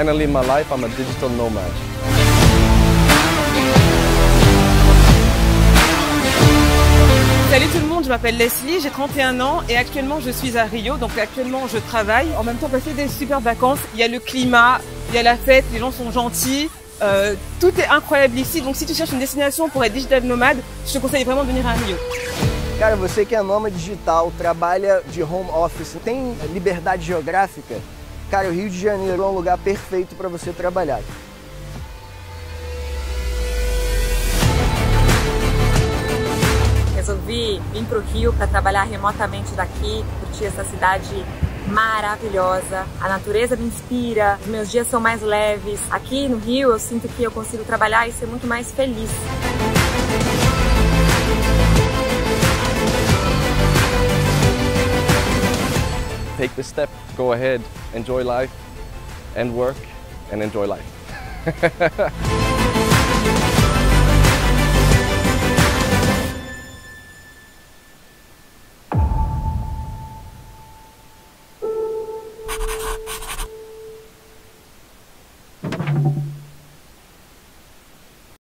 Finally in my life, I'm a digital nomad. Salut tout le monde, je m'appelle Leslie, j'ai 31 ans et actuellement je suis à Rio, donc actuellement je travaille. En même temps, passer des super vacances, il y a le climat, il y a la fête, les gens sont gentils, tout est incroyable ici. Donc si tu cherches une destination pour être digital nomade, je te conseille vraiment de venir à Rio. Cara, você que é nômade digital, trabalha de home office, tem liberdade geográfica, cara, o Rio de Janeiro é um lugar perfeito para você trabalhar. Resolvi vir para o Rio para trabalhar remotamente daqui, curtir essa cidade maravilhosa. A natureza me inspira, os meus dias são mais leves. Aqui no Rio eu sinto que eu consigo trabalhar e ser muito mais feliz. Take the step, go ahead, enjoy life and work and enjoy life.